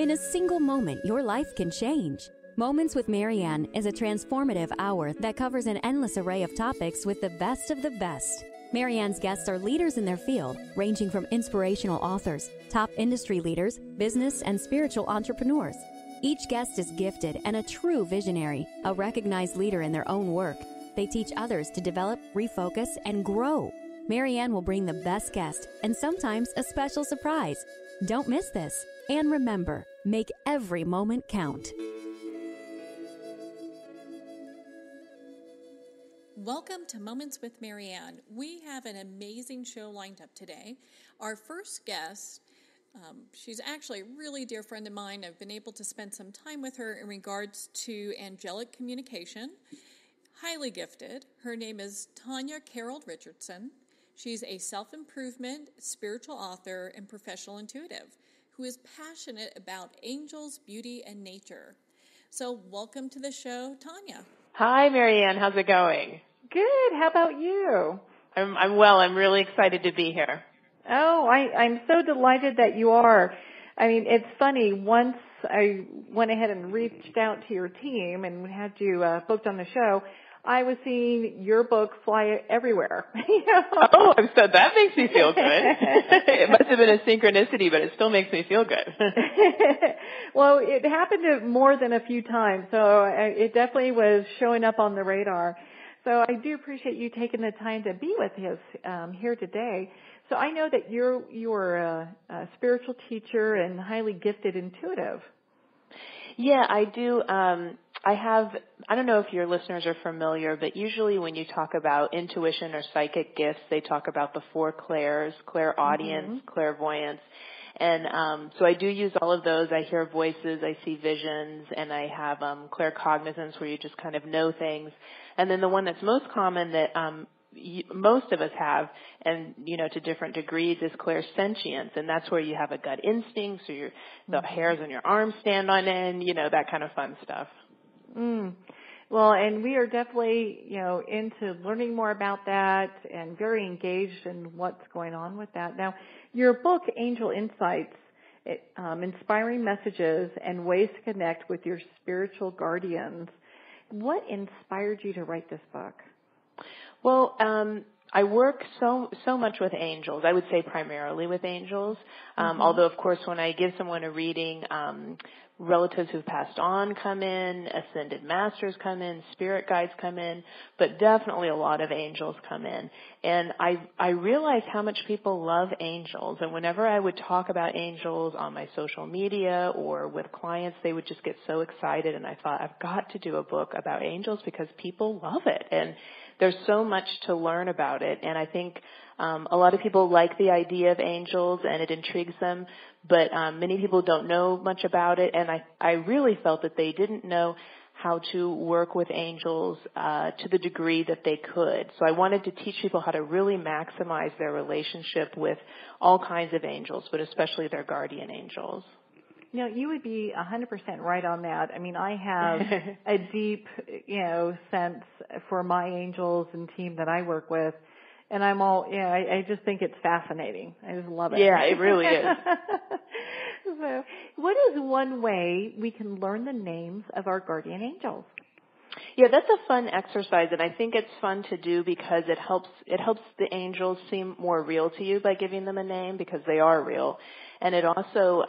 In a single moment, your life can change. Moments with Marianne is a transformative hour that covers an endless array of topics with the best of the best. Marianne's guests are leaders in their field, ranging from inspirational authors, top industry leaders, business and spiritual entrepreneurs. Each guest is gifted and a true visionary, a recognized leader in their own work. They teach others to develop, refocus, and grow. Marianne will bring the best guest and sometimes a special surprise. Don't miss this. And remember, make every moment count. Welcome to Moments with Marianne. We have an amazing show lined up today. Our first guest, she's actually a really dear friend of mine. I've been able to spend some time with her in regards to angelic communication. Highly gifted. Her name is Tanya Carroll Richardson. She's a self-improvement, spiritual author, and professional intuitive who is passionate about angels, beauty, and nature. So welcome to the show, Tanya. Hi, Marianne. How's it going? Good. How about you? I'm well. I'm really excited to be here. Oh, I'm so delighted that you are. I mean, it's funny. Once I went ahead and reached out to your team and had you booked on the show, I was seeing your book fly everywhere. You know? Oh, so that makes me feel good. It must have been a synchronicity, but it still makes me feel good. Well, it happened more than a few times, so it definitely was showing up on the radar. So I do appreciate you taking the time to be with us here today. So I know that you're a spiritual teacher and highly gifted intuitive. Yeah, I do. I don't know if your listeners are familiar, but usually when you talk about intuition or psychic gifts, they talk about the four clairs, clairaudience, clairvoyance. And so I do use all of those. I hear voices, I see visions, and I have claircognizance where you just kind of know things. And then the one that's most common that most of us have, and you know, to different degrees, is clairsentience, and that's where you have a gut instinct, so the hairs on your arms stand on end, you know, that kind of fun stuff. Well, and we are definitely, you know, into learning more about that and very engaged in what's going on with that. Now, your book, Angel Insights, Inspiring Messages and Ways to Connect with Your Spiritual Guardians. What inspired you to write this book? Well, I work so much with angels. I would say primarily with angels. Although, of course, when I give someone a reading, relatives who've passed on come in, ascended masters come in, spirit guides come in, but definitely a lot of angels come in. And I realized how much people love angels. And whenever I would talk about angels on my social media or with clients, they would just get so excited. And I thought, I've got to do a book about angels because people love it. And there's so much to learn about it. And I think a lot of people like the idea of angels and it intrigues them, but many people don't know much about it. And I really felt that they didn't know how to work with angels to the degree that they could. So I wanted to teach people how to really maximize their relationship with all kinds of angels, but especially their guardian angels. No, you would be 100% right on that. I mean, I have a deep, you know, sense for my angels and team that I work with, and I'm all, yeah, I just think it's fascinating. I just love it. Yeah, it really is. So, what is one way we can learn the names of our guardian angels? Yeah, that's a fun exercise, and I think it's fun to do because it helps the angels seem more real to you by giving them a name because they are real, and it also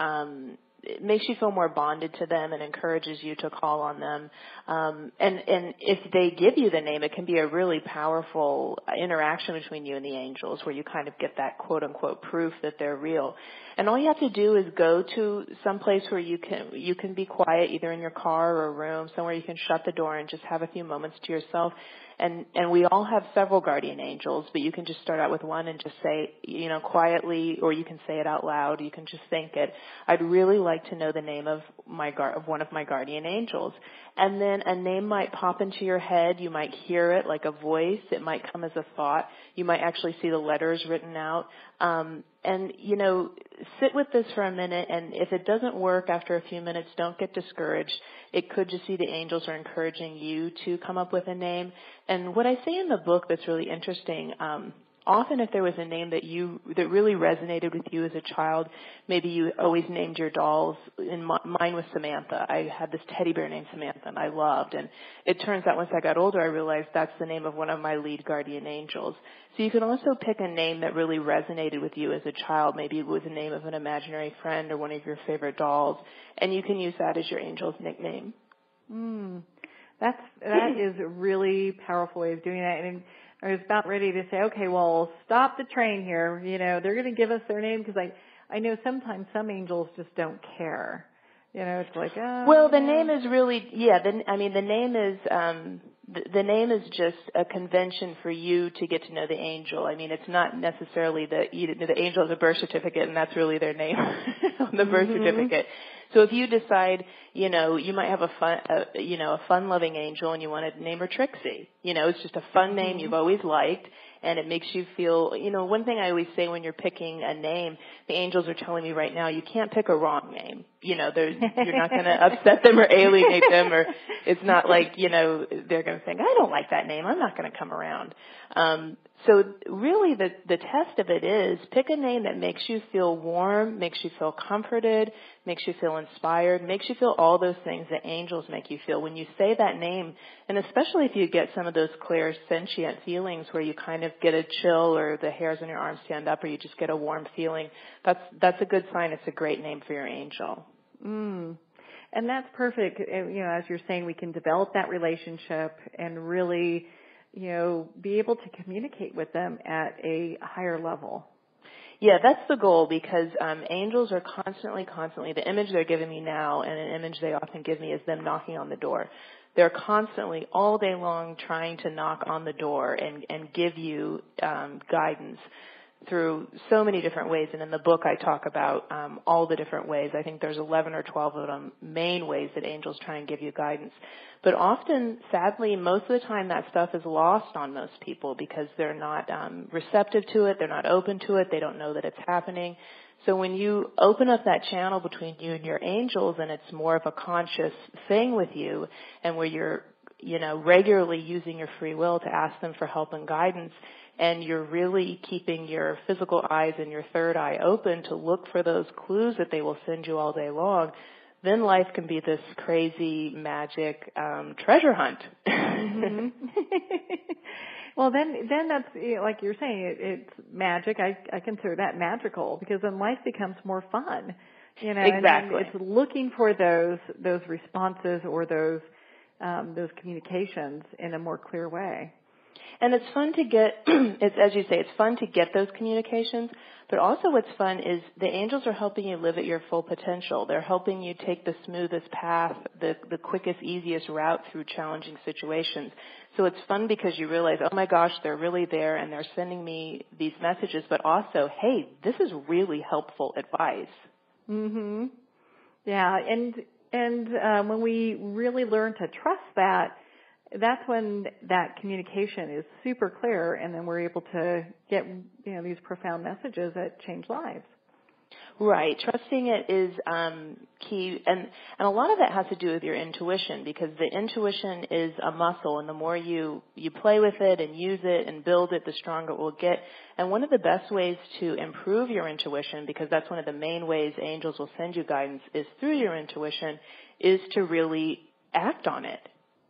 it makes you feel more bonded to them and encourages you to call on them. And if they give you the name, it can be a really powerful interaction between you and the angels where you kind of get that quote-unquote proof that they're real. And all you have to do is go to some place where you can be quiet, either in your car or a room, somewhere you can shut the door and just have a few moments to yourself. And we all have several guardian angels, but you can just start out with one and just say, you know, quietly, or you can say it out loud. You can just think it. I'd really like to know the name of one of my guardian angels. And then a name might pop into your head. You might hear it like a voice. It might come as a thought. You might actually see the letters written out. And, you know, sit with this for a minute, and if it doesn't work after a few minutes, don't get discouraged. It could just be the angels are encouraging you to come up with a name. And what I say in the book that's really interesting often if there was a name that that really resonated with you as a child, maybe you always named your dolls. Mine was Samantha. I had this teddy bear named Samantha, and I loved. And it turns out once I got older, I realized that's the name of one of my lead guardian angels. So you can also pick a name that really resonated with you as a child. Maybe it was the name of an imaginary friend or one of your favorite dolls, and you can use that as your angel's nickname. That is a really powerful way of doing that. And I was about ready to say, okay, well, stop the train here. You know, they're going to give us their name because I know sometimes some angels just don't care. You know, it's like, oh. Well, the name is really, the name is, the name is just a convention for you to get to know the angel. I mean, it's not necessarily the angel has a birth certificate and that's really their name on the birth certificate. So if you decide, you know, you might have a fun-loving angel and you want to name her Trixie. You know, it's just a fun name you've always liked, and it makes you feel, you know, one thing I always say when you're picking a name, the angels are telling me right now, you can't pick a wrong name. You know, you're not going to upset them or alienate them, or it's not like, you know, they're going to think, I don't like that name, I'm not going to come around. So really the test of it is pick a name that makes you feel warm, makes you feel comforted, makes you feel inspired, makes you feel all those things that angels make you feel. When you say that name, and especially if you get some of those clairsentient feelings where you kind of get a chill or the hairs on your arms stand up or you just get a warm feeling, that's a good sign it's a great name for your angel. And that's perfect. You know, as you're saying, we can develop that relationship and really – you know, be able to communicate with them at a higher level. Yeah, that's the goal, because angels are constantly, the image they're giving me now and an image they often give me is them knocking on the door. They're constantly all day long trying to knock on the door and give you guidance through so many different ways. And in the book I talk about all the different ways. I think there's 11 or 12 of them, main ways that angels try and give you guidance. But often, sadly, most of the time that stuff is lost on most people because they're not receptive to it, they're not open to it, they don't know that it's happening. So when you open up that channel between you and your angels and it's more of a conscious thing with you and where you're, you know, regularly using your free will to ask them for help and guidance, and you're really keeping your physical eyes and your third eye open to look for those clues that they will send you all day long, then life can be this crazy magic treasure hunt. Well, then that's, you know, like you're saying, it's magic. I consider that magical because then life becomes more fun. You know, exactly. And it's looking for those responses or those communications in a more clear way. And it's fun to get, as you say, it's fun to get those communications, but also what's fun is the angels are helping you live at your full potential. They're helping you take the smoothest path, the quickest, easiest route through challenging situations. So it's fun because you realize, oh my gosh, they're really there and they're sending me these messages, but also, hey, this is really helpful advice. Yeah, and when we really learn to trust that, that's when that communication is super clear, and then we're able to get, you know, these profound messages that change lives. Right. Trusting it is key, and a lot of that has to do with your intuition, because the intuition is a muscle, and the more you play with it and use it and build it, the stronger it will get. And one of the best ways to improve your intuition, because that's one of the main ways angels will send you guidance, is through your intuition, is to really act on it.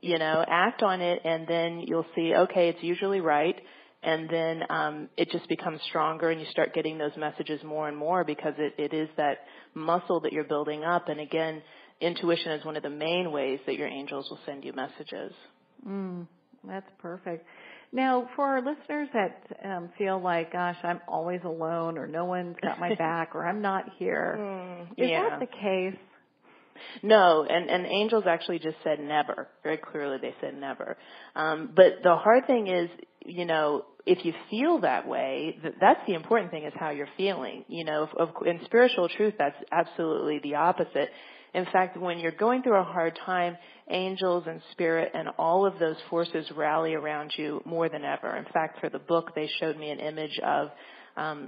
You know, act on it, and then you'll see, okay, it's usually right, and then it just becomes stronger, and you start getting those messages more and more because it is that muscle that you're building up. And, again, intuition is one of the main ways that your angels will send you messages. That's perfect. Now, for our listeners that feel like, gosh, I'm always alone or no one's got my back or I'm not here, is that the case? No, and angels actually just said never. Very clearly they said never. But the hard thing is, you know, if you feel that way, that's the important thing is how you're feeling. You know, in spiritual truth, that's absolutely the opposite. In fact, when you're going through a hard time, angels and spirit and all of those forces rally around you more than ever. In fact, for the book, they showed me an image of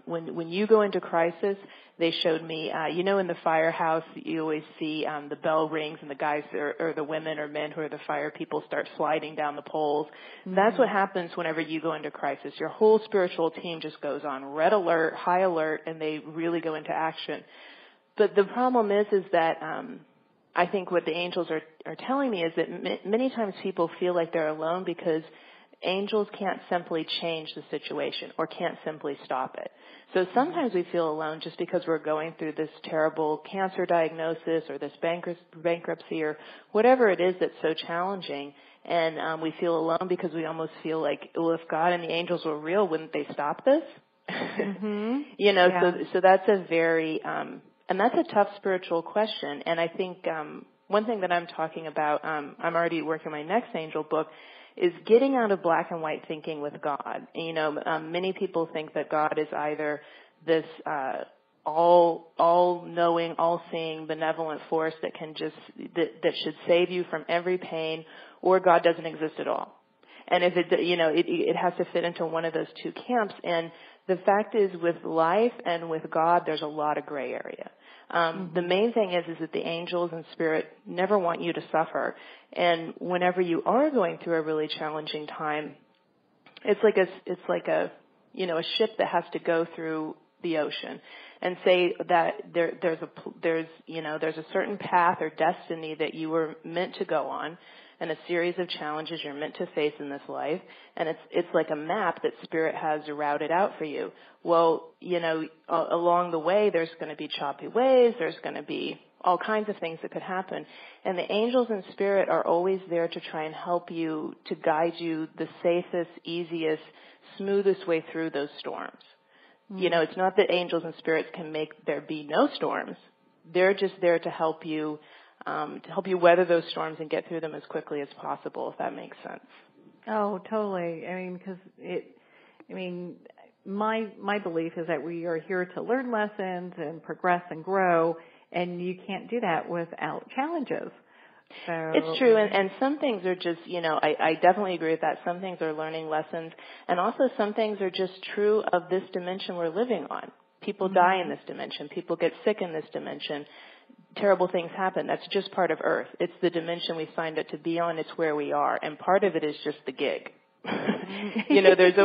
when you go into crisis, they showed me, you know, in the firehouse, you always see the bell rings and the guys or the women or men who are the fire people start sliding down the poles. That's what happens whenever you go into crisis, your whole spiritual team just goes on red alert, high alert, and they really go into action. But the problem is that I think what the angels are telling me is that many times people feel like they're alone because angels can't simply change the situation or can't simply stop it. So sometimes we feel alone just because we're going through this terrible cancer diagnosis or this bankruptcy or whatever it is that's so challenging. And we feel alone because we almost feel like, well, if God and the angels were real, wouldn't they stop this? Mm-hmm. So that's a very, and that's a tough spiritual question. And I think one thing that I'm talking about, I'm already working my next angel book, is getting out of black and white thinking with God. Many people think that God is either this all-knowing, all-seeing, benevolent force that can just that should save you from every pain, or God doesn't exist at all. And if it has to fit into one of those two camps. And the fact is, with life and with God, there's a lot of gray area. The main thing is that the angels and spirit never want you to suffer. And whenever you are going through a really challenging time, it's like a ship that has to go through the ocean. And say that there's a certain path or destiny that you were meant to go on, and a series of challenges you're meant to face in this life. And it's like a map that Spirit has routed out for you. Well, along the way, there's going to be choppy ways. There's going to be all kinds of things that could happen. And the angels and Spirit are always there to try and help you, to guide you the safest, easiest, smoothest way through those storms. Mm-hmm. It's not that angels and spirits can make there be no storms. They're just there to help you weather those storms and get through them as quickly as possible, if that makes sense. Oh, totally. My belief is that we are here to learn lessons and progress and grow, and you can't do that without challenges. So. It's true, and some things are just, I definitely agree with that. Some things are learning lessons, and also some things are just true of this dimension we're living on. People die in this dimension. People get sick in this dimension. Terrible things happen. That's just part of Earth. It's the dimension we signed up to be on. It's where we are, and part of it is just the gig. There's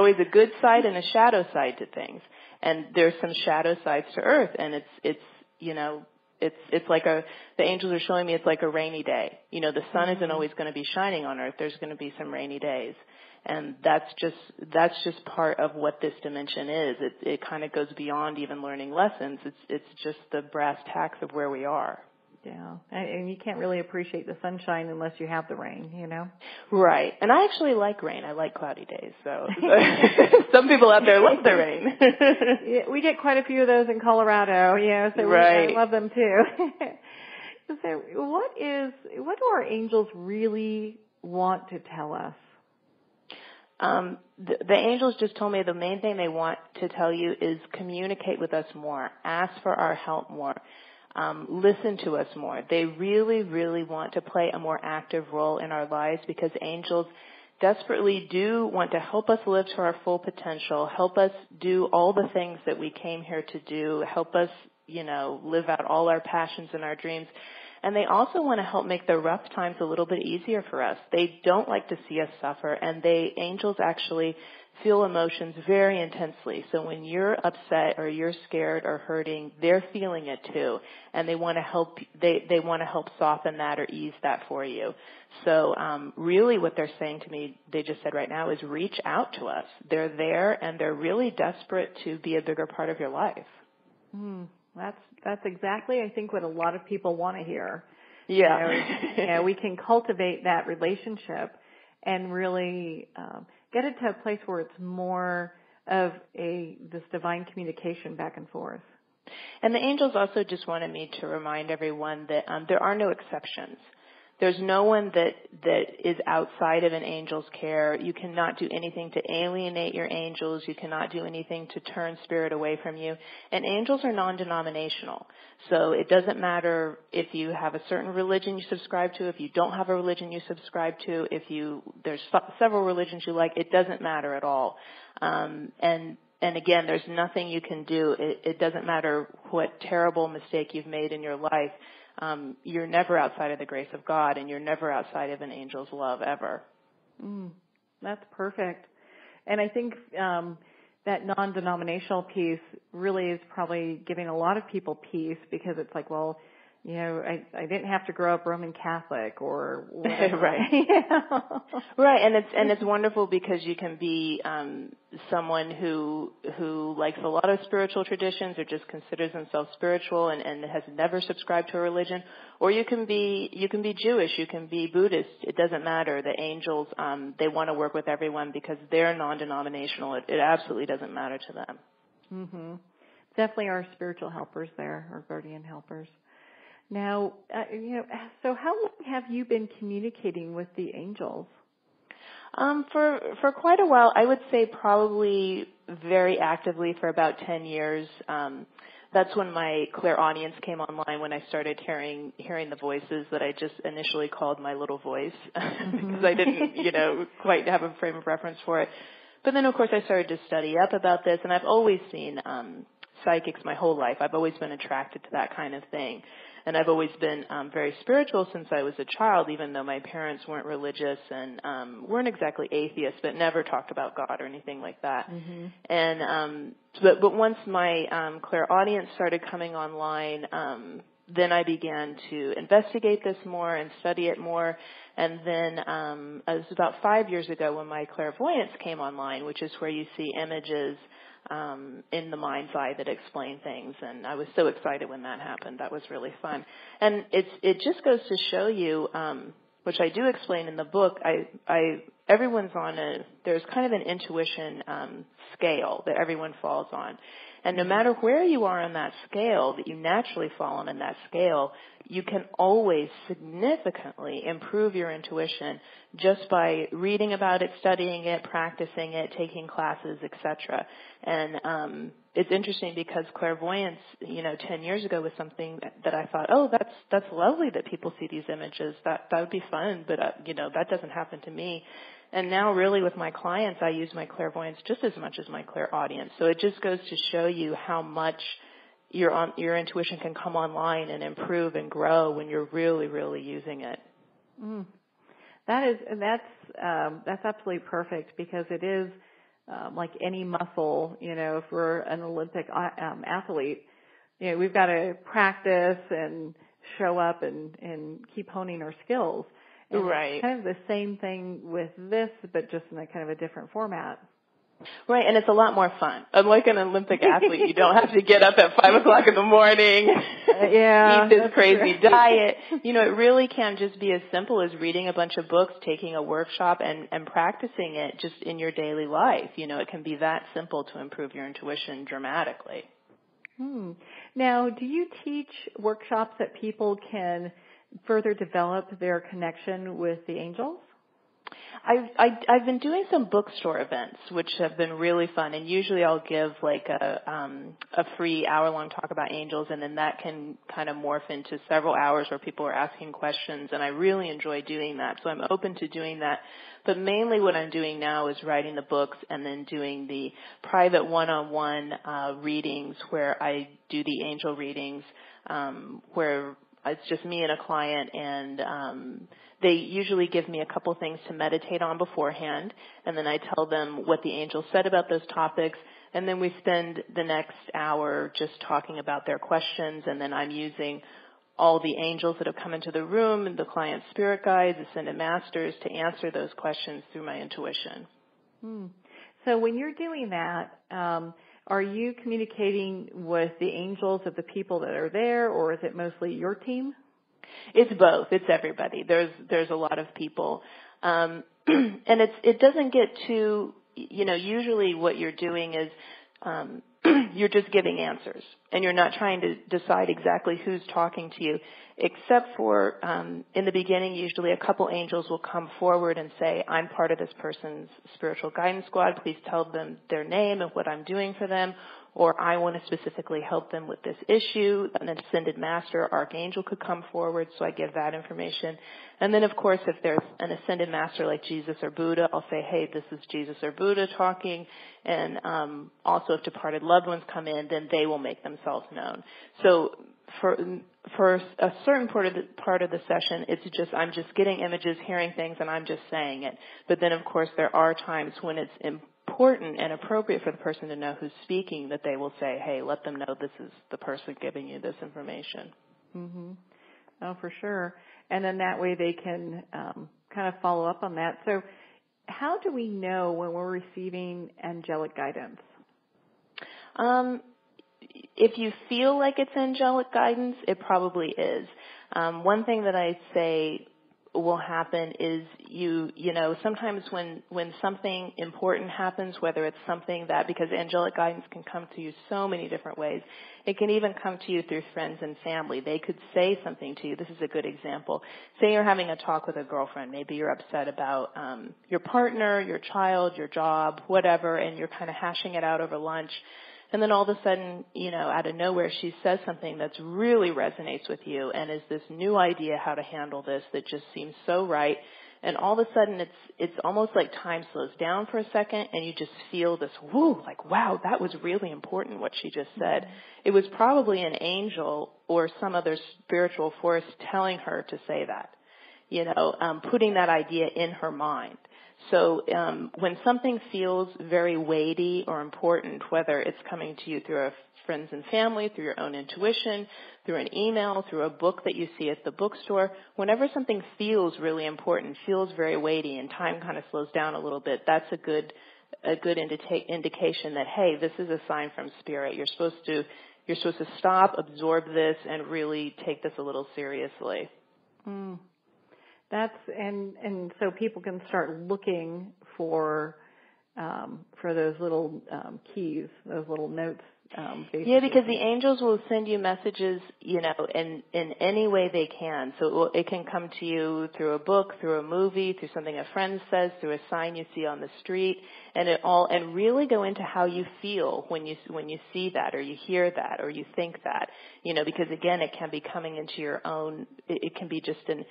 always a good side and a shadow side to things, and there's some shadow sides to Earth, and the angels are showing me it's like a rainy day. The sun isn't always going to be shining on Earth. There's going to be some rainy days. And that's just part of what this dimension is. It kind of goes beyond even learning lessons. It's just the brass tacks of where we are. Yeah, and you can't really appreciate the sunshine unless you have the rain, Right. And I actually like rain. I like cloudy days. So some people out there love the rain. Yeah, we get quite a few of those in Colorado. Yeah, so we love them too. So what do our angels really want to tell us? The angels just told me the main thing they want to tell you is communicate with us more, ask for our help more, listen to us more. They really, really want to play a more active role in our lives because angels desperately do want to help us live to our full potential, help us do all the things that we came here to do, help us, live out all our passions and our dreams. And they also want to help make the rough times a little bit easier for us. They don't like to see us suffer, and angels actually feel emotions very intensely. So when you're upset or you're scared or hurting, they're feeling it too, and they want to help. They want to help soften that or ease that for you. So really, what they're saying to me, they just said right now, is reach out to us. They're there, and they're really desperate to be a bigger part of your life. Mm. That's exactly, I think, what a lot of people want to hear. Yeah. We can cultivate that relationship and really get it to a place where it's more of this divine communication back and forth. And the angels also just wanted me to remind everyone that there are no exceptions. There's no one that is outside of an angel's care. You cannot do anything to alienate your angels. You cannot do anything to turn spirit away from you. And angels are non-denominational. So it doesn't matter if you have a certain religion you subscribe to, if you don't have a religion you subscribe to, there's several religions you like, it doesn't matter at all. And again, there's nothing you can do. It doesn't matter what terrible mistake you've made in your life. You're never outside of the grace of God, and you're never outside of an angel's love ever. Mm. That's perfect. And I think that non-denominational piece really is probably giving a lot of people peace, because it's like, well, you know, I didn't have to grow up Roman Catholic or whatever. Right. Yeah. Right. And it's wonderful because you can be someone who likes a lot of spiritual traditions or just considers themselves spiritual and has never subscribed to a religion, or you can be Jewish, you can be Buddhist. It doesn't matter. The angels, they want to work with everyone because they're non-denominational. It absolutely doesn't matter to them. Mm-hmm. Definitely our spiritual helpers there, our guardian helpers. Now, so how long have you been communicating with the angels? For quite a while. I would say probably very actively for about 10 years. That's when my clairaudience came online, when I started hearing the voices that I just initially called my little voice, mm-hmm. because I didn't, quite have a frame of reference for it. But then, of course, I started to study up about this, and I've always seen psychics my whole life. I've always been attracted to that kind of thing. And I've always been very spiritual since I was a child, even though my parents weren't religious and weren't exactly atheists, but never talked about God or anything like that. Mm-hmm. And but once my clairaudience started coming online, then I began to investigate this more and study it more. And then it was about 5 years ago when my clairvoyance came online, which is where you see images in the mind's eye that explain things. And I was so excited when that happened. That was really fun. And it just goes to show you, which I do explain in the book, everyone's on there's kind of an intuition scale that everyone falls on. And no matter where you are on that scale, that you naturally fall on in that scale, you can always significantly improve your intuition just by reading about it, studying it, practicing it, taking classes, etc. And it's interesting because clairvoyance, 10 years ago was something that I thought, oh, that's lovely that people see these images. That would be fun, but that doesn't happen to me. And now really with my clients, I use my clairvoyance just as much as my clairaudience. So it just goes to show you how much your intuition can come online and improve and grow when you're really, really using it. Mm. That's absolutely perfect, because it is like any muscle, if we're an Olympic athlete, we've got to practice and show up and keep honing our skills. And right. Kind of the same thing with this, but just in a kind of a different format. Right, and it's a lot more fun. Unlike an Olympic athlete, you don't have to get up at 5 o'clock in the morning, eat this crazy diet. It really can just be as simple as reading a bunch of books, taking a workshop, and practicing it just in your daily life. It can be that simple to improve your intuition dramatically. Hmm. Now, do you teach workshops that people can further develop their connection with the angels? I've been doing some bookstore events, which have been really fun, and usually I'll give like a free hour-long talk about angels, and then that can kind of morph into several hours where people are asking questions, and I really enjoy doing that, so I'm open to doing that. But mainly what I'm doing now is writing the books and then doing the private one-on-one readings where I do the angel readings, where it's just me and a client, and they usually give me a couple things to meditate on beforehand, and then I tell them what the angels said about those topics, and then we spend the next hour just talking about their questions, and then I'm using all the angels that have come into the room and the client's spirit guides, ascended masters, to answer those questions through my intuition. Hmm. So when you're doing that, are you communicating with the angels of the people that are there, or is it mostly your team? It's both. It's everybody. There's a lot of people. And it doesn't get too, usually what you're doing is you're just giving answers, and you're not trying to decide exactly who's talking to you, except for in the beginning usually a couple angels will come forward and say, I'm part of this person's spiritual guidance squad, please tell them their name and what I'm doing for them, or I want to specifically help them with this issue. An ascended master or archangel could come forward, so I give that information. And then, of course, if there's an ascended master like Jesus or Buddha, I'll say, hey, this is Jesus or Buddha talking. And also if departed loved ones come in, then they will make themselves known. So for a certain part of the session, it's just, I'm just getting images, hearing things, and I'm just saying it. But then, of course, there are times when it's important and appropriate for the person to know who's speaking that they will say, hey, let them know this is the person giving you this information. Mm-hmm. Oh, for sure. And then that way they can kind of follow up on that. So how do we know when we're receiving angelic guidance? If you feel like it's angelic guidance, it probably is. One thing that I say will happen is you know, sometimes when something important happens, whether it's something that, because angelic guidance can come to you so many different ways, it can even come to you through friends and family. They could say something to you. This is a good example. Say you're having a talk with a girlfriend. Maybe you're upset about your partner, your child, your job, whatever, and you're kind of hashing it out over lunch. And then all of a sudden, you know, out of nowhere, she says something that's really resonates with you and is this new idea how to handle this that just seems so right. And all of a sudden, it's almost like time slows down for a second, and you just feel this, woo, like, wow, that was really important what she just said. Mm-hmm. It was probably an angel or some other spiritual force telling her to say that, you know, putting that idea in her mind. So when something feels very weighty or important, whether it's coming to you through friends and family, through your own intuition, through an email, through a book that you see at the bookstore, whenever something feels really important, feels very weighty, and time kind of slows down a little bit, that's a good indication that, hey, this is a sign from spirit. You're supposed to stop, absorb this, and really take this a little seriously. Mm. And so people can start looking for those little keys, those little notes. Yeah, because the angels will send you messages, you know, in any way they can. So it can come to you through a book, through a movie, through something a friend says, through a sign you see on the street, and really go into how you feel when you see that, or you hear that, or you think that, you know, because again, it can be coming into your own. It can be just an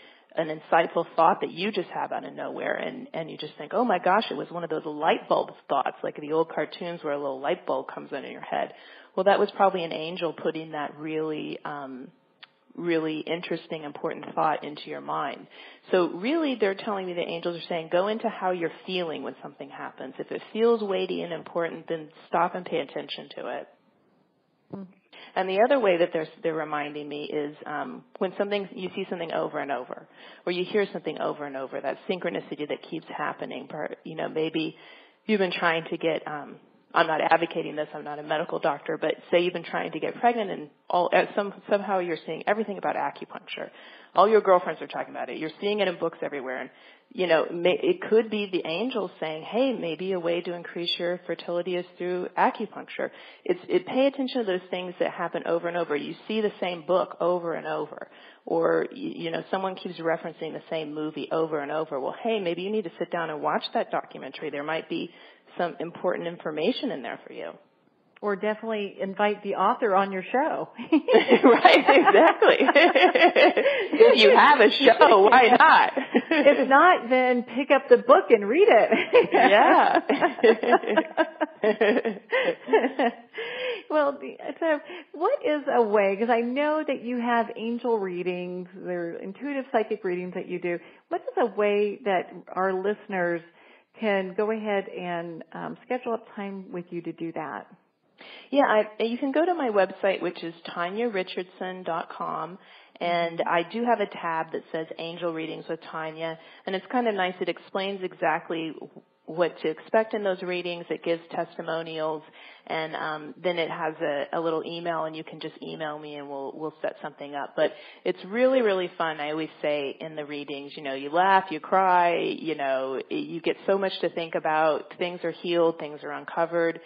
insightful thought that you just have out of nowhere, and you just think, oh my gosh, it was one of those light bulb thoughts, like the old cartoons where a little light bulb comes in your head. Well, that was probably an angel putting that really, really interesting, important thought into your mind. So really they're telling me, the angels are saying, go into how you're feeling when something happens. If it feels weighty and important, then stop and pay attention to it. Mm-hmm. And the other way that they're reminding me is when you see something over and over, or you hear something over and over, that synchronicity that keeps happening. You know, maybe you've been trying to get, I'm not advocating this, I'm not a medical doctor, but say you've been trying to get pregnant, and somehow you're seeing everything about acupuncture. All your girlfriends are talking about it. You're seeing it in books everywhere. And, you know, it could be the angels saying, hey, maybe a way to increase your fertility is through acupuncture. Pay attention to those things that happen over and over. You see the same book over and over. Or, you know, someone keeps referencing the same movie over and over. Well, hey, maybe you need to sit down and watch that documentary. There might be some important information in there for you. Or definitely invite the author on your show. Right, exactly. If you have a show, why not? If not, then pick up the book and read it. Yeah. Well, so what is a way, because I know that you have angel readings, there are intuitive psychic readings that you do. What is a way that our listeners can go ahead and schedule up time with you to do that? Yeah, you can go to my website, which is TanyaRichardson.com, and I do have a tab that says Angel Readings with Tanya, and it's kind of nice. It explains exactly what to expect in those readings. It gives testimonials, and then it has a little email, and you can just email me, and we'll set something up. But it's really, really fun. I always say in the readings, you know, you laugh, you cry, you know, you get so much to think about. Things are healed, things are uncovered.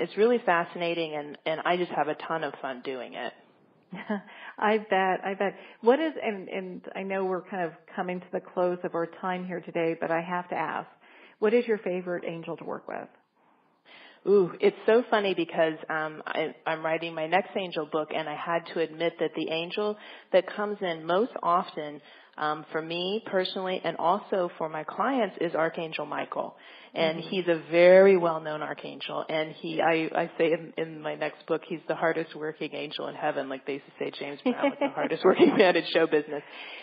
It's really fascinating, and I just have a ton of fun doing it. I bet. And I know we're kind of coming to the close of our time here today, but I have to ask, what is your favorite angel to work with? Ooh, it's so funny because I'm writing my next angel book, and I had to admit that the angel that comes in most often for me personally and also for my clients is Archangel Michael. and he's a very well-known archangel. And I say in my next book, he's the hardest-working angel in heaven, like they used to say James Brown was the hardest-working man in show business.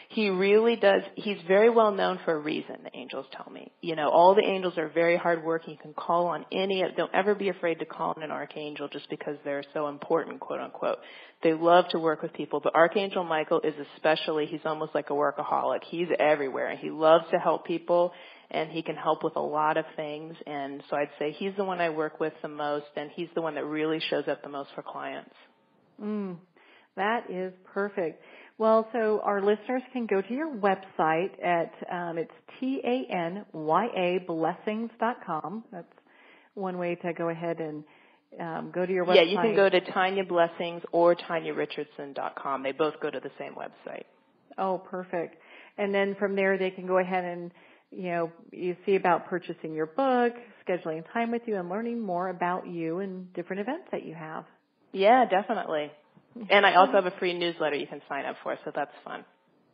He really does. He's very well-known for a reason, the angels tell me. You know, all the angels are very hardworking. You can call on any – don't ever be afraid to call on an archangel just because they're so important, quote-unquote. They love to work with people. But Archangel Michael is especially – he's almost like a workaholic. He's everywhere, and he loves to help people, and he can help with a lot of things. And so I'd say he's the one I work with the most, and he's the one that really shows up the most for clients. Mm, that is perfect. Well, so our listeners can go to your website at it's tanyablessings.com. That's one way to go ahead and go to your website. Yeah, you can go to Tanya Blessings or TanyaRichardson.com. They both go to the same website. Oh, perfect. And then from there they can go ahead and, you know, you see about purchasing your book, scheduling time with you, and learning more about you and different events that you have. Yeah, definitely. And I also have a free newsletter you can sign up for, so that's fun.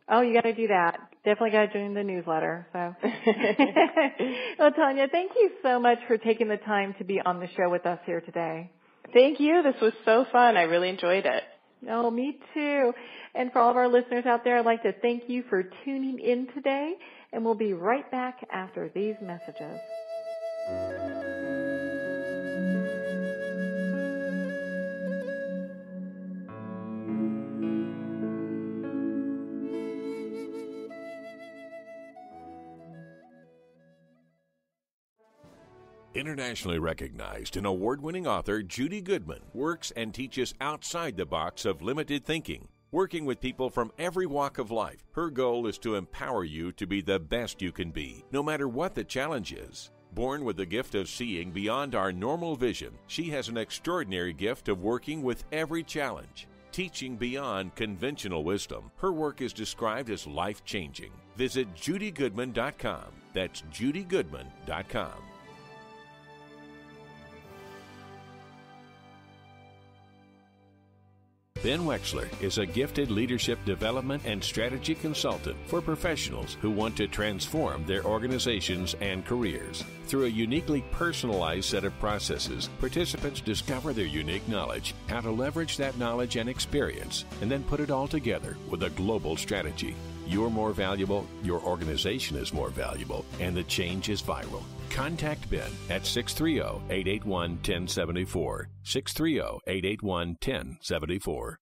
Oh, you got to do that. Definitely got to join the newsletter. So, well, Tanya, thank you so much for taking the time to be on the show with us here today. Thank you. This was so fun. I really enjoyed it. Oh, me too. And for all of our listeners out there, I'd like to thank you for tuning in today, and we'll be right back after these messages. Internationally recognized and award-winning author Judy Goodman works and teaches outside the box of limited thinking, working with people from every walk of life. Her goal is to empower you to be the best you can be, no matter what the challenge is. Born with the gift of seeing beyond our normal vision, she has an extraordinary gift of working with every challenge, teaching beyond conventional wisdom. Her work is described as life-changing. Visit JudyGoodman.com. That's JudyGoodman.com. Ben Wexler is a gifted leadership development and strategy consultant for professionals who want to transform their organizations and careers. Through a uniquely personalized set of processes, participants discover their unique knowledge, how to leverage that knowledge and experience, and then put it all together with a global strategy. You're more valuable, your organization is more valuable, and the change is viral. Contact Ben at 630-881-1074, 630-881-1074.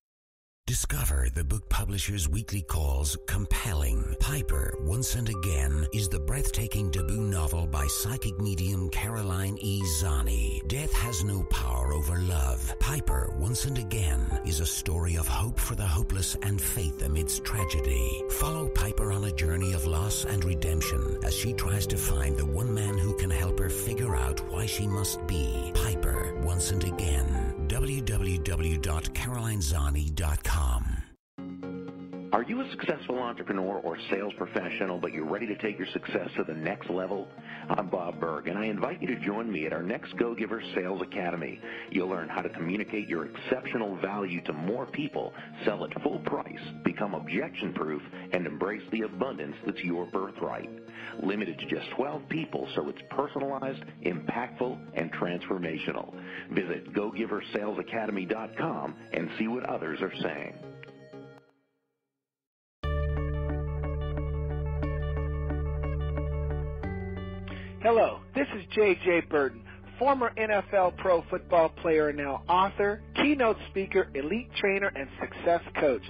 Discover the book publishers Weekly calls compelling. Piper, Once and Again, is the breathtaking debut novel by psychic medium Caroline E. Zani. Death has no power over love. Piper, Once and Again, is a story of hope for the hopeless and faith amidst tragedy. Follow Piper on a journey of loss and redemption as she tries to find the one man who can help her figure out why she must be. Piper, Once and Again. www.carolinezani.com. Are you a successful entrepreneur or sales professional, but you're ready to take your success to the next level? I'm Bob Berg, and I invite you to join me at our next Go-Giver Sales Academy. You'll learn how to communicate your exceptional value to more people, sell at full price, become objection-proof, and embrace the abundance that's your birthright. Limited to just 12 people, so it's personalized, impactful, and transformational. Visit GoGiverSalesAcademy.com and see what others are saying. Hello, this is J.J. Burton, former NFL pro football player and now author, keynote speaker, elite trainer, and success coach.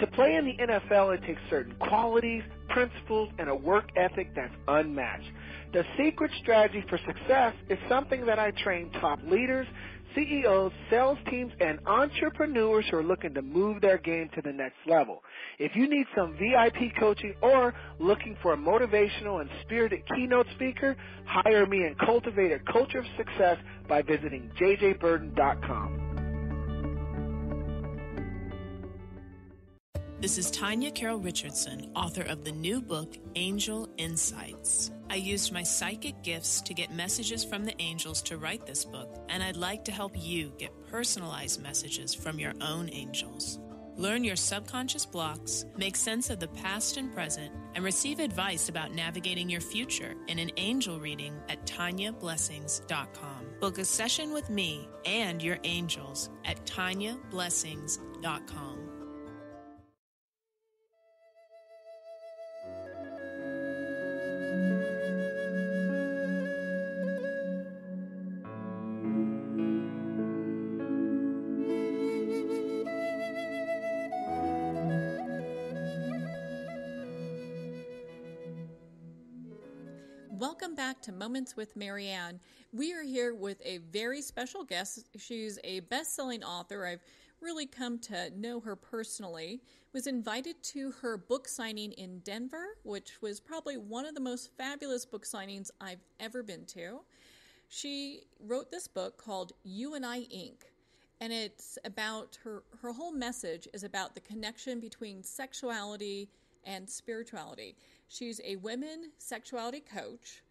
To play in the NFL, it takes certain qualities, principles, and a work ethic that's unmatched. The secret strategy for success is something that I train top leaders, CEOs, sales teams, and entrepreneurs who are looking to move their game to the next level. If you need some VIP coaching or looking for a motivational and spirited keynote speaker, hire me and cultivate a culture of success by visiting jjburden.com. This is Tanya Carroll Richardson, author of the new book, Angel Insights. I used my psychic gifts to get messages from the angels to write this book, and I'd like to help you get personalized messages from your own angels. Learn your subconscious blocks, make sense of the past and present, and receive advice about navigating your future in an angel reading at TanyaBlessings.com. Book a session with me and your angels at TanyaBlessings.com. Welcome back to Moments with Marianne. We are here with a very special guest. She's a best-selling author. I've really come to know her personally. Was invited to her book signing in Denver, which was probably one of the most fabulous book signings I've ever been to. She wrote this book called You and I Inc., and it's about her whole message is about the connection between sexuality and spirituality. She's a women sexuality coach,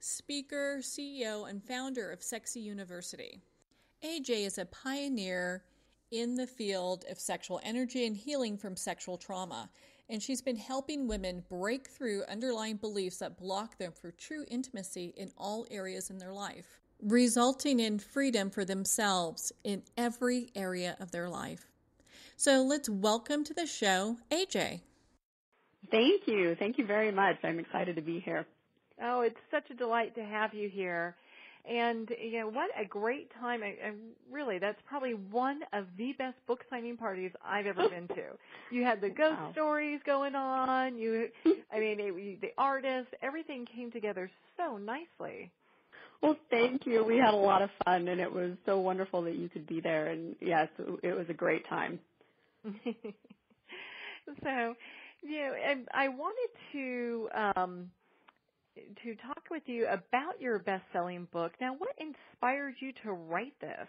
speaker, CEO, and founder of Sexy University. AJ is a pioneer in the field of sexual energy and healing from sexual trauma, and she's been helping women break through underlying beliefs that block them for true intimacy in all areas in their life, resulting in freedom for themselves in every area of their life. So let's welcome to the show, AJ. Thank you. Thank you very much. I'm excited to be here. Oh, it's such a delight to have you here. And, you know, what a great time. I really, that's probably one of the best book signing parties I've ever been to. You had the ghost stories going on. The artists, everything came together so nicely. Well, thank you. We had a lot of fun, and it was so wonderful that you could be there. And, yes, it was a great time. So... Yeah, and I wanted to talk with you about your best-selling book. Now, what inspired you to write this?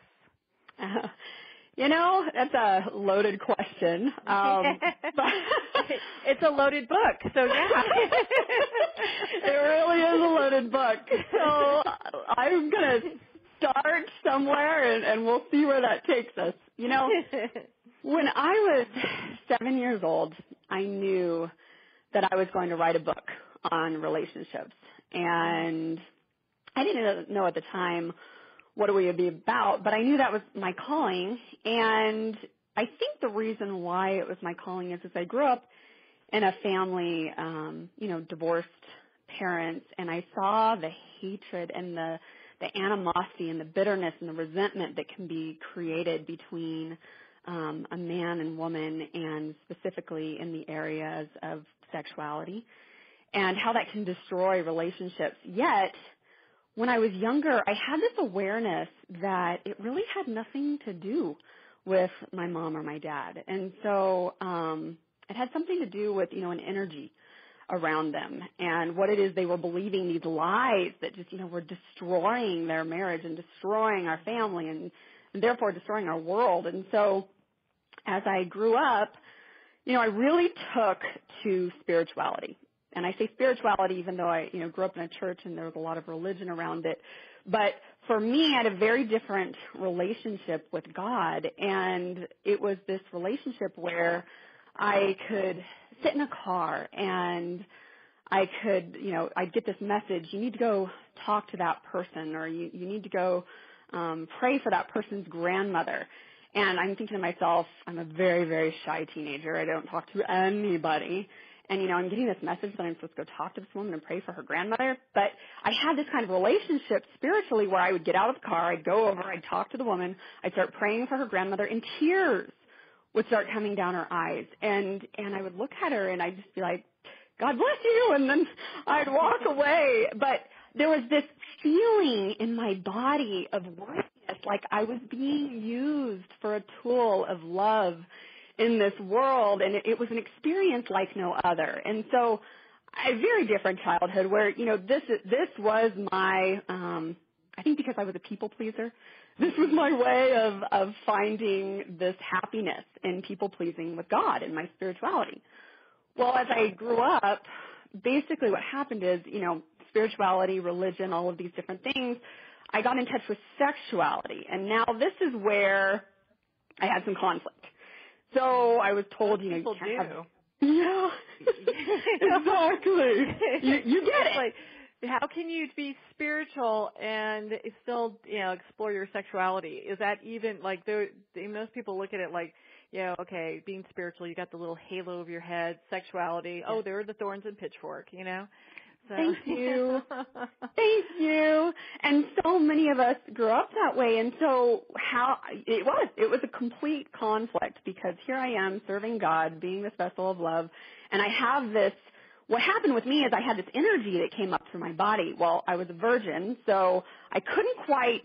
That's a loaded question. But it's a loaded book, so yeah. It really is a loaded book. So I'm going to start somewhere, and we'll see where that takes us. You know, when I was 7 years old, I knew that I was going to write a book on relationships, and I didn't know at the time what it would be about, but I knew that was my calling. And I think the reason why it was my calling is because I grew up in a family, divorced parents, and I saw the hatred and the animosity and the bitterness and the resentment that can be created between a man and woman, and specifically in the areas of sexuality, and how that can destroy relationships. Yet, when I was younger, I had this awareness that it really had nothing to do with my mom or my dad. And so it had something to do with, an energy around them and what it is they were believing, these lies that just, were destroying their marriage and destroying our family and therefore destroying our world. And so as I grew up, I really took to spirituality. And I say spirituality even though I, grew up in a church and there was a lot of religion around it. But for me, I had a very different relationship with God. And it was this relationship where I could sit in a car and I could, I'd get this message, you need to go talk to that person, or you need to go pray for that person's grandmother. And I'm thinking to myself, I'm a very, very shy teenager. I don't talk to anybody. And, I'm getting this message that I'm supposed to go talk to this woman and pray for her grandmother. But I had this kind of relationship spiritually where I would get out of the car, I'd go over, I'd talk to the woman, I'd start praying for her grandmother, and tears would start coming down her eyes. And I would look at her and I'd just be like, God bless you, and then I'd walk away. But there was this feeling in my body of worthiness, like I was being used for a tool of love in this world, and it was an experience like no other. And so a very different childhood where, this was my, I think because I was a people pleaser, this was my way of finding this happiness in people pleasing with God and my spirituality. Well, as I grew up, basically what happened is, spirituality, religion, all of these different things, I got in touch with sexuality. And now this is where I had some conflict. So I was told, you know, people you do. Yeah, exactly. You get it. Like, how can you be spiritual and still, you know, explore your sexuality? Is that even like most people look at it like, you know, okay, being spiritual, you got the little halo over your head, sexuality. Oh, there are the thorns and pitchfork, you know. So. Thank you. Thank you. And so many of us grew up that way. And so it was a complete conflict because here I am serving God, being this vessel of love. And I have this, what happened with me is I had this energy that came up through my body. Well, I was a virgin, so I couldn't quite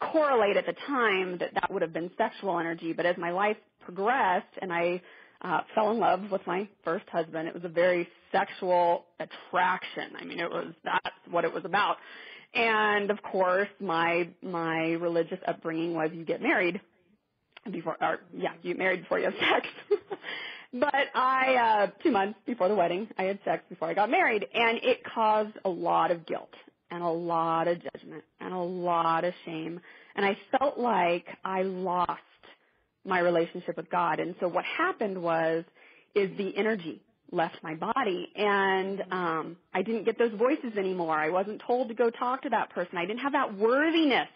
correlate at the time that would have been sexual energy. But as my life progressed and I fell in love with my first husband, it was a very sexual attraction. I mean, that's what it was about. And of course, my religious upbringing was you get married before you have sex. But I, 2 months before the wedding, I had sex before I got married, and it caused a lot of guilt and a lot of judgment and a lot of shame. And I felt like I lost my relationship with God. And so what happened is the energy left my body, and I didn't get those voices anymore. I wasn't told to go talk to that person. I didn't have that worthiness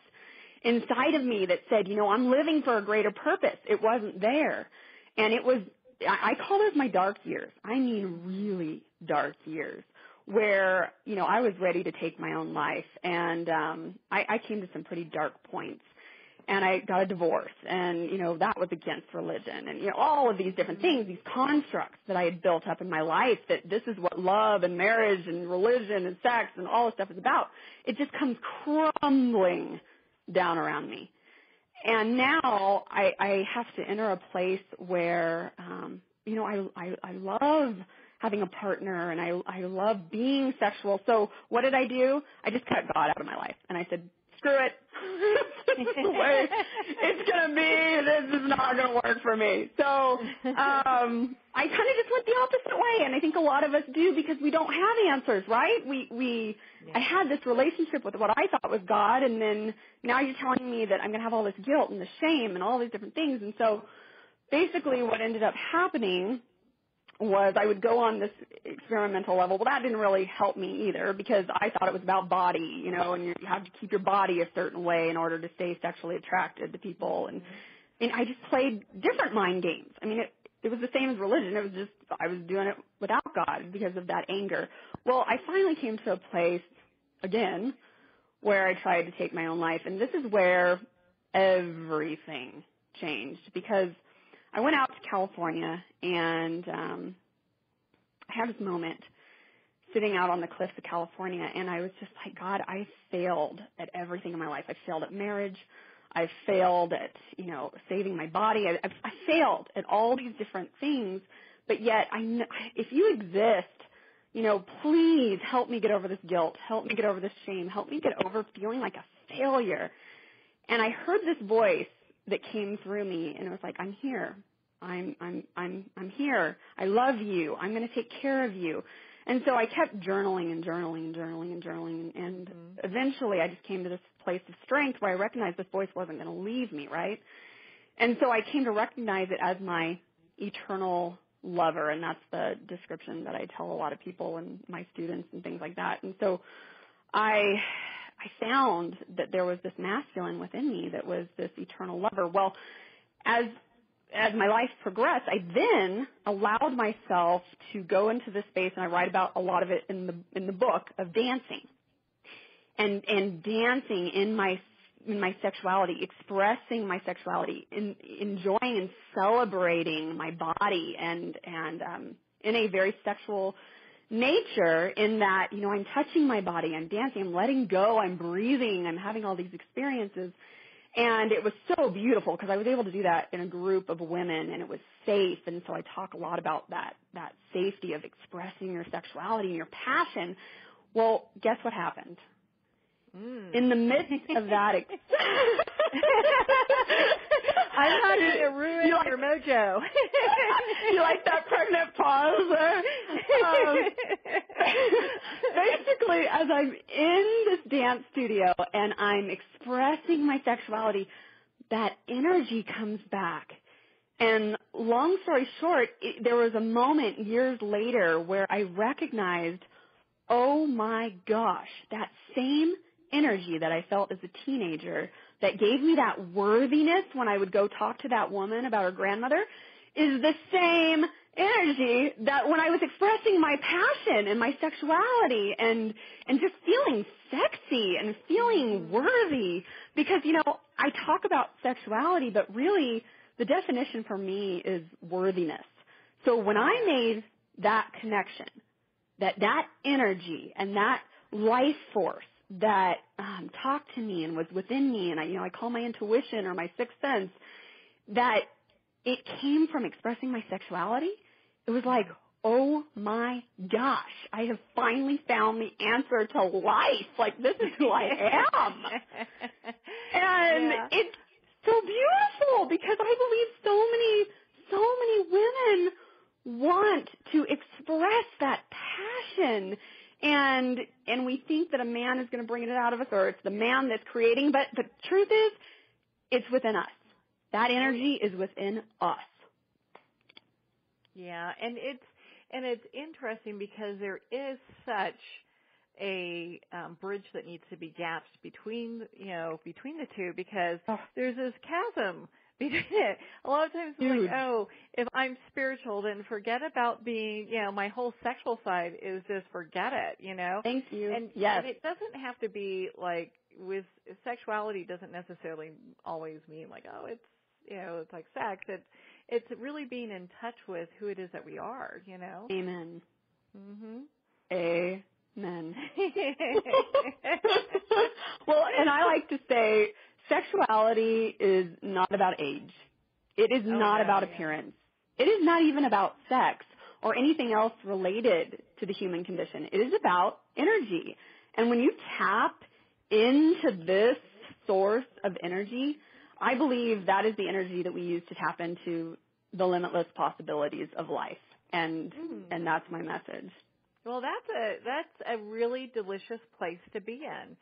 inside of me that said, you know, I'm living for a greater purpose. It wasn't there. And it was, I call those my dark years. I mean really dark years where, you know, I was ready to take my own life, and I came to some pretty dark points. And I got a divorce, and, you know, that was against religion, and, you know, all of these different things, these constructs that I had built up in my life that this is what love and marriage and religion and sex and all this stuff is about. It just comes crumbling down around me. And now I have to enter a place where, you know, I love having a partner, and I love being sexual. So what did I do? I just cut God out of my life, and I said, screw it. This is the way it's going to be. This is not going to work for me. So I kind of just went the opposite way, and I think a lot of us do because we don't have answers, right? I had this relationship with what I thought was God, and then now you're telling me that I'm going to have all this guilt and the shame and all these different things. And so basically what ended up happening was I would go on this experimental level. Well, that didn't really help me either because I thought it was about body, you know, and you have to keep your body a certain way in order to stay sexually attracted to people. And I just played different mind games. I mean, it was the same as religion. It was just I was doing it without God because of that anger. Well, I finally came to a place, again, where I tried to take my own life. And this is where everything changed because I went out to California, and I had this moment sitting out on the cliffs of California, and I was just like, God, I failed at everything in my life. I failed at marriage. I failed at, you know, saving my body. I failed at all these different things, but yet if you exist, you know, please help me get over this guilt. Help me get over this shame. Help me get over feeling like a failure. And I heard this voice that came through me, and it was like, I'm here. I'm here. I love you. I'm going to take care of you. And so I kept journaling. And eventually I just came to this place of strength where I recognized this voice wasn't going to leave me, right? And so I came to recognize it as my eternal lover. And that's the description that I tell a lot of people and my students and things like that. And so I found that there was this masculine within me that was this eternal lover. Well, as my life progressed, I then allowed myself to go into this space, and I write about a lot of it in the book of dancing, and dancing in my sexuality, expressing my sexuality, enjoying and celebrating my body, and in a very sexual nature, in that, you know, I'm touching my body, I'm dancing, I'm letting go, I'm breathing, I'm having all these experiences. And it was so beautiful because I was able to do that in a group of women, and it was safe. And so I talk a lot about that safety of expressing your sexuality and your passion. Well, guess what happened? In the midst of that I'm not going to ruin your mojo. You like that pregnant pause there? Basically, as I'm in this dance studio and I'm expressing my sexuality, that energy comes back, And long story short, there was a moment years later where I recognized, oh my gosh, that same energy that I felt as a teenager that gave me that worthiness when I would go talk to that woman about her grandmother is the same energy that when I was expressing my passion and my sexuality and just feeling sexy and feeling worthy. Because, you know, I talk about sexuality, but really the definition for me is worthiness. So when I made that connection, that energy and that life force that talked to me and was within me, and I call my intuition or my sixth sense, that it came from expressing my sexuality. It was like, oh my gosh, I have finally found the answer to life. Like, this is who I am. And it's so beautiful because I believe so many women want to express that passion. And we think that a man is going to bring it out of us, or it's the man that's creating. But the truth is, it's within us. That energy is within us. Yeah, and it's interesting because there is such a bridge that needs to be gapped between the two, because there's this chasm between it. A lot of times it's like, oh, if I'm spiritual, then forget about being, my whole sexual side is just forget it, Thank you. And yes, it doesn't have to be like, with sexuality doesn't necessarily always mean like, oh, it's, it's like sex. It's really being in touch with who it is that we are, Amen. Mm-hmm. Amen. Well, and I like to say sexuality is not about age. It is not about appearance. It is not even about sex or anything else related to the human condition. It is about energy. And when you tap into this source of energy, I believe that is the energy that we use to tap into the limitless possibilities of life. And that's my message. Well, that's a really delicious place to be in,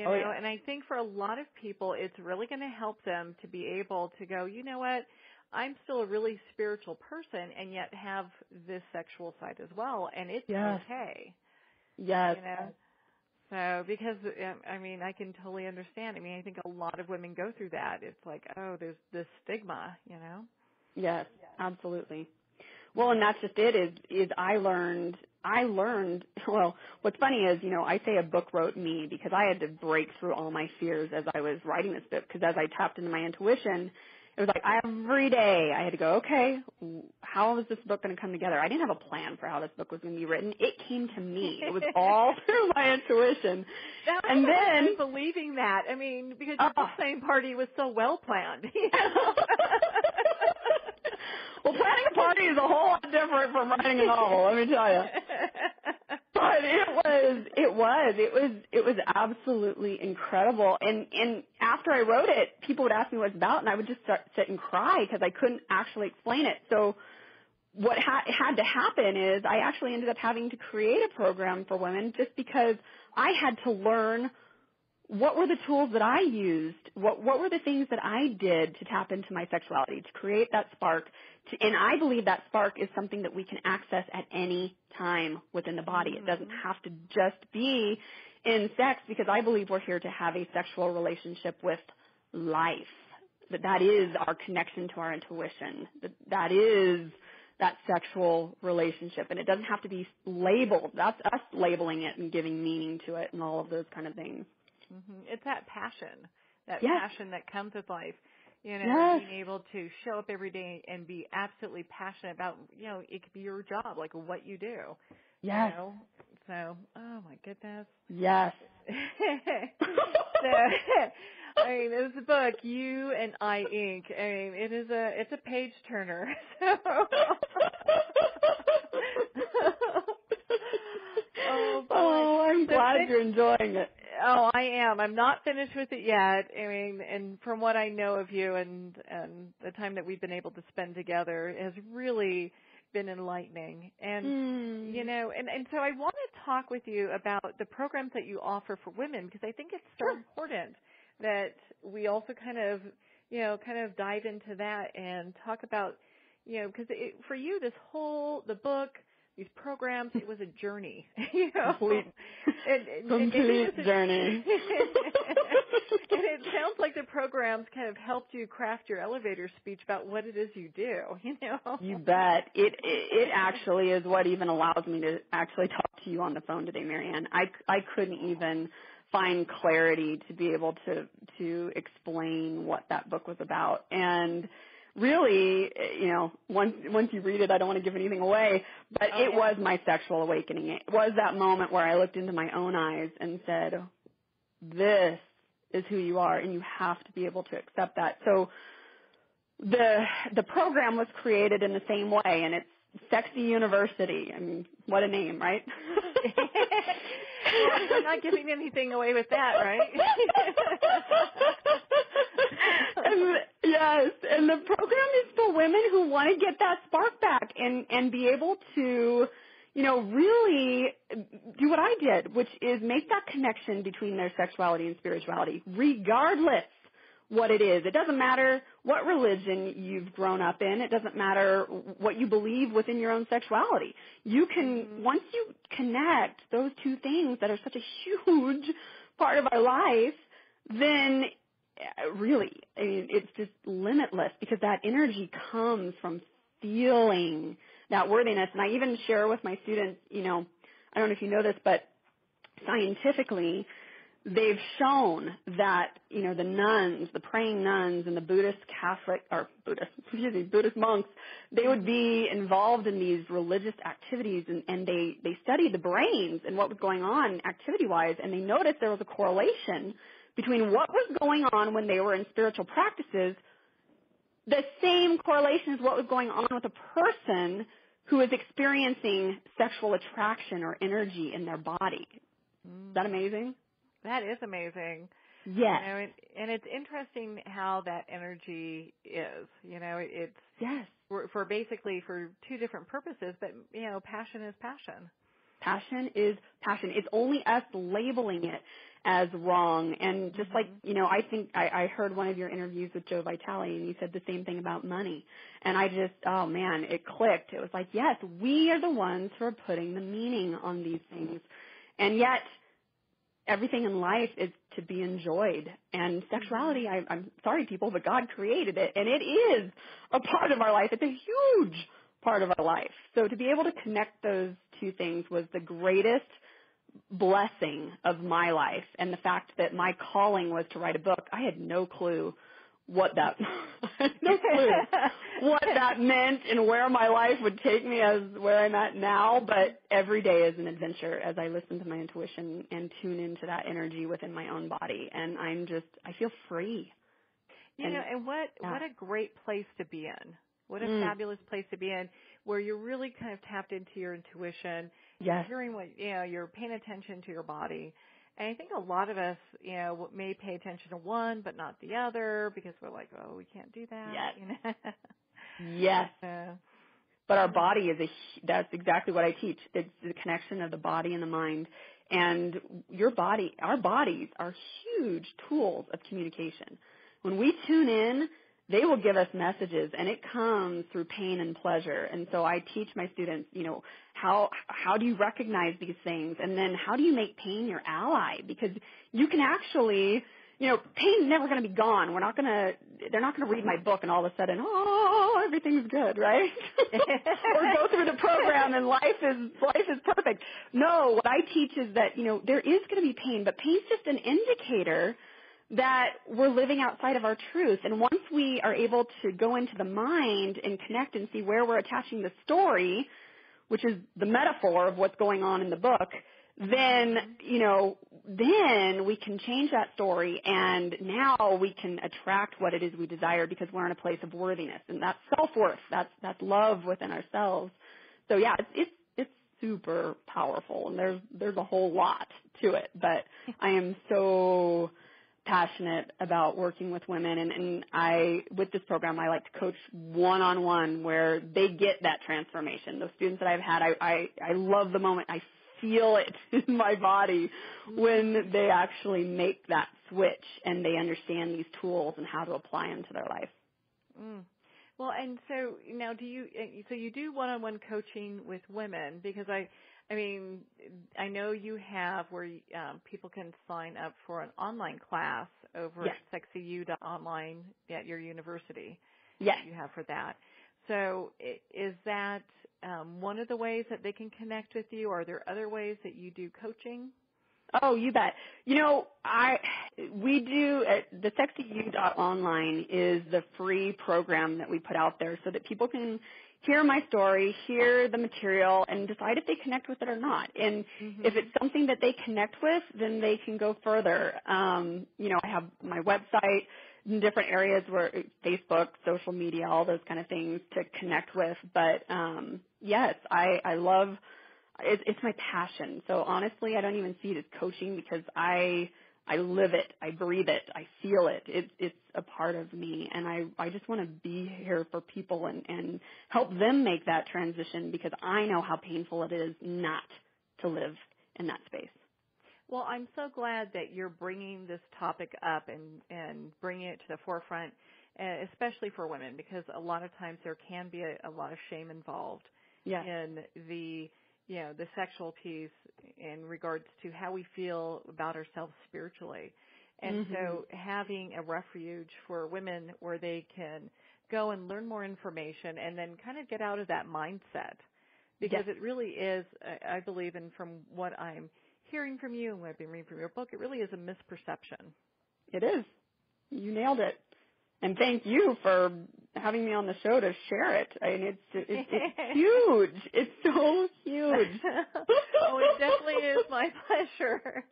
and I think for a lot of people, it's really going to help them to be able to go, you know what, I'm still a really spiritual person and yet have this sexual side as well. And it's okay. Yes. So, because, I can totally understand. I think a lot of women go through that. It's like, oh, there's this stigma, Yes, absolutely. Well, and that's just it is I learned, well, what's funny is, I say a book wrote me because I had to break through all my fears as I was writing this book, because as I tapped into my intuition, it was like every day I had to go, okay, how is this book going to come together? I didn't have a plan for how this book was going to be written. It came to me. It was all through my intuition. And then believing that, because the same party was so well planned. Well, planning a party is a whole lot different from writing a novel, let me tell you. But it was absolutely incredible. And after I wrote it, people would ask me what it's about, and I would just sit and cry because I couldn't actually explain it. So what had to happen is I actually ended up having to create a program for women, just because I had to learn what were the tools that I used, what were the things that I did to tap into my sexuality, to create that spark. And I believe that spark is something that we can access at any time within the body. It doesn't have to just be in sex, because I believe we're here to have a sexual relationship with life. That is our connection to our intuition. That is that sexual relationship. And it doesn't have to be labeled. That's us labeling it and giving meaning to it and all of those kind of things. Mm-hmm. It's that passion, passion that comes with life. Being able to show up every day and be absolutely passionate about, it could be your job, like what you do. Yes. So, oh my goodness. Yes. This book, You and I Inc., it's a page turner. Oh, I'm glad you're enjoying it. Oh, I am. I'm not finished with it yet. And from what I know of you and the time that we've been able to spend together, it has really been enlightening. And, and so I want to talk with you about the programs that you offer for women, because I think it's so important that we also kind of, you know, kind of dive into that and talk about, you know, because for you, this whole, the book, these programs, it was a journey, you know. Complete journey. And it sounds like the programs kind of helped you craft your elevator speech about what it is you do, you know. You bet. It actually is what even allows me to actually talk to you on the phone today, Marianne. I couldn't even find clarity to be able to explain what that book was about. And really, you know, once you read it, I don't want to give anything away, but it was my sexual awakening. It was that moment where I looked into my own eyes and said, this is who you are, and you have to be able to accept that. So the program was created in the same way, and it's Sexy University. I mean, what a name, right? Well, I'm not giving anything away with that, right? And the program is for women who want to get that spark back and be able to, you know, really do what I did, which is make that connection between their sexuality and spirituality, regardless what it is. It doesn't matter what religion you've grown up in. It doesn't matter what you believe within your own sexuality. You can, once you connect those two things that are such a huge part of our life, then really, I mean, it's just limitless, because that energy comes from feeling that worthiness. And I even share with my students, you know, I don't know if you know this, but scientifically, they've shown that, you know, the nuns, the praying nuns and the Buddhist monks, they would be involved in these religious activities, and they studied the brains and what was going on activity-wise, and they noticed there was a correlation between what was going on when they were in spiritual practices, the same correlation as what was going on with a person who is experiencing sexual attraction or energy in their body. Is that amazing? That is amazing. Yes. You know, and it's interesting how that energy is. You know, it's for two different purposes, but, you know, passion is passion. Passion is passion. It's only us labeling it as wrong. And just like, you know, I think I heard one of your interviews with Joe Vitale, and you said the same thing about money. And I just, oh, man, it clicked. It was like, yes, we are the ones who are putting the meaning on these things. And yet, everything in life is to be enjoyed. And sexuality, I'm sorry, people, but God created it. And it is a part of our life. It's a huge part of our life. So to be able to connect those two things was the greatest blessing of my life. And the fact that my calling was to write a book, I had no clue what that meant and where my life would take me as where I'm at now. But every day is an adventure as I listen to my intuition and tune into that energy within my own body. And I feel free. What a great place to be in. What a fabulous place to be in, where you're really kind of tapped into your intuition. Yes. Hearing what, you know, you're paying attention to your body. And I think a lot of us, you know, may pay attention to one but not the other, because we're like, oh, we can't do that. Yes. You know? Yes. But our body that's exactly what I teach. It's the connection of the body and the mind. And your body, our bodies are huge tools of communication. When we tune in, they will give us messages, and it comes through pain and pleasure. And so I teach my students, you know, how do you recognize these things? And then how do you make pain your ally? Because you can actually, you know, pain's never going to be gone. They're not going to read my book and all of a sudden, oh, everything's good, right? Or go through the program and life is perfect. No, what I teach is that, you know, there is going to be pain, but pain's just an indicator that we're living outside of our truth. And once we are able to go into the mind and connect and see where we're attaching the story, which is the metaphor of what's going on in the book, then, you know, then we can change that story, and now we can attract what it is we desire, because we're in a place of worthiness, and that's self-worth, that's love within ourselves. So yeah, it's super powerful, and there's a whole lot to it, but I am so passionate about working with women, and I, with this program, I like to coach one-on-one where they get that transformation. Those students that I've had, I love the moment I feel it in my body when they actually make that switch and they understand these tools and how to apply them to their life. Mm. Well, and so now you do one-on-one coaching with women, because I mean, I know you have where people can sign up for an online class over at sexyu.online at your university. Yes. You have for that. So is that one of the ways that they can connect with you? Are there other ways that you do coaching? Oh, you bet. You know, we do the sexyu.online is the free program that we put out there so that people can hear my story, hear the material, and decide if they connect with it or not. And if it's something that they connect with, then they can go further. You know, I have my website in different areas where Facebook, social media, all those kind of things to connect with. But, yes, I love it's my passion. So, honestly, I don't even see it as coaching because I live it, I breathe it, I feel it. It's a part of me, and I just want to be here for people and help them make that transition, because I know how painful it is not to live in that space. Well, I'm so glad that you're bringing this topic up and bringing it to the forefront, especially for women, because a lot of times there can be a lot of shame involved in the the sexual piece in regards to how we feel about ourselves spiritually. And so having a refuge for women where they can go and learn more information and then kind of get out of that mindset, because it really is, I believe, and from what I'm hearing from you and what I've been reading from your book, it really is a misperception. It is. You nailed it. And thank you for having me on the show to share it. I mean, it's huge. It's so huge. Oh, it definitely is my pleasure.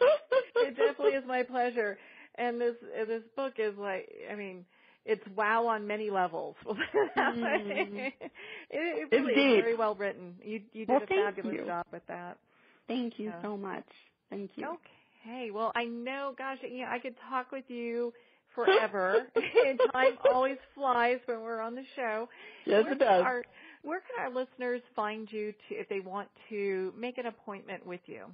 It definitely is my pleasure. And this book is like, I mean, it's wow on many levels. It really is very well written. You did a fabulous job with that. Thank you so much. Thank you. Okay. Well, I know, gosh, you know, I could talk with you forever. Time always flies when we're on the show. Yes, it does. Where can our listeners find you if they want to make an appointment with you?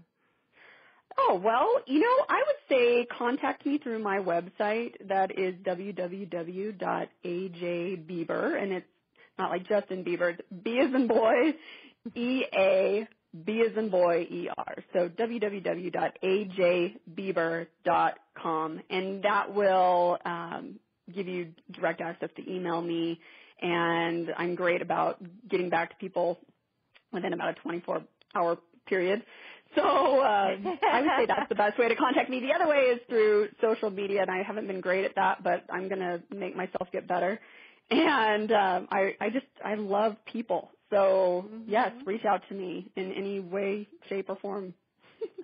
Oh, well, you know, I would say contact me through my website. That is www.ajbeaber, and it's not like Justin Bieber. It's B as in boy, E-A, B as in boy, E-R. So www.ajbeaber.com, and that will give you direct access to email me. And I'm great about getting back to people within about a 24-hour period. So I would say that's the best way to contact me. The other way is through social media, and I haven't been great at that, but I'm going to make myself get better. And I love people. So, yes, reach out to me in any way, shape, or form.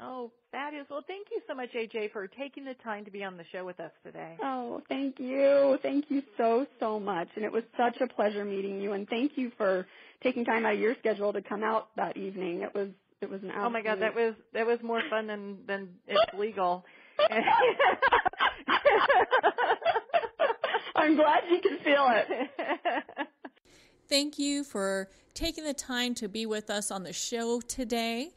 Oh, that is. Well, thank you so much, AJ, for taking the time to be on the show with us today. Oh, thank you. Thank you so, so much. And it was such a pleasure meeting you. And thank you for taking time out of your schedule to come out that evening. It was an absolute... Oh, my God, that was more fun than it's legal. I'm glad you can feel it. Thank you for taking the time to be with us on the show today.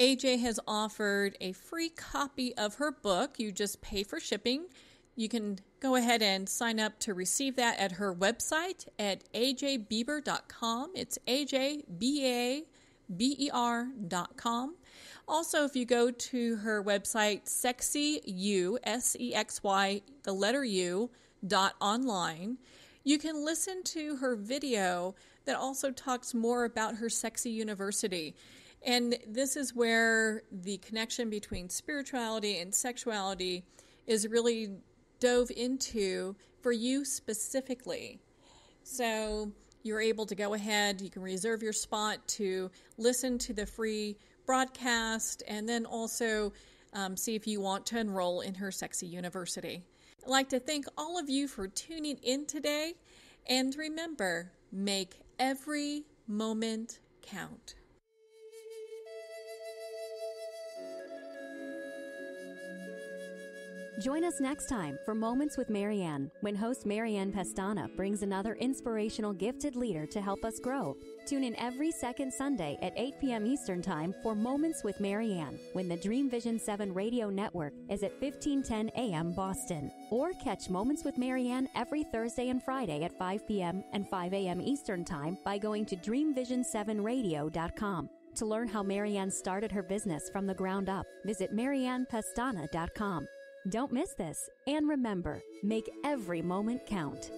AJ has offered a free copy of her book. You just pay for shipping. You can go ahead and sign up to receive that at her website at ajbeaber.com. It's ajbeaber.com. Also, if you go to her website, sexyu, S-E-X-Y, the letter U, .online, you can listen to her video that also talks more about her Sexy University. And this is where the connection between spirituality and sexuality is really dove into for you specifically. So you're able to go ahead, you can reserve your spot to listen to the free broadcast, and then also see if you want to enroll in her Sexy University. I'd like to thank all of you for tuning in today. And remember, make every moment count. Join us next time for Moments with Marianne, when host Marianne Pestana brings another inspirational gifted leader to help us grow. Tune in every second Sunday at 8 p.m. Eastern Time for Moments with Marianne, when the Dream Vision 7 radio network is at 1510 a.m. Boston. Or catch Moments with Marianne every Thursday and Friday at 5 p.m. and 5 a.m. Eastern Time by going to dreamvision7radio.com. To learn how Marianne started her business from the ground up, visit mariannepestana.com. Don't miss this, and remember, make every moment count.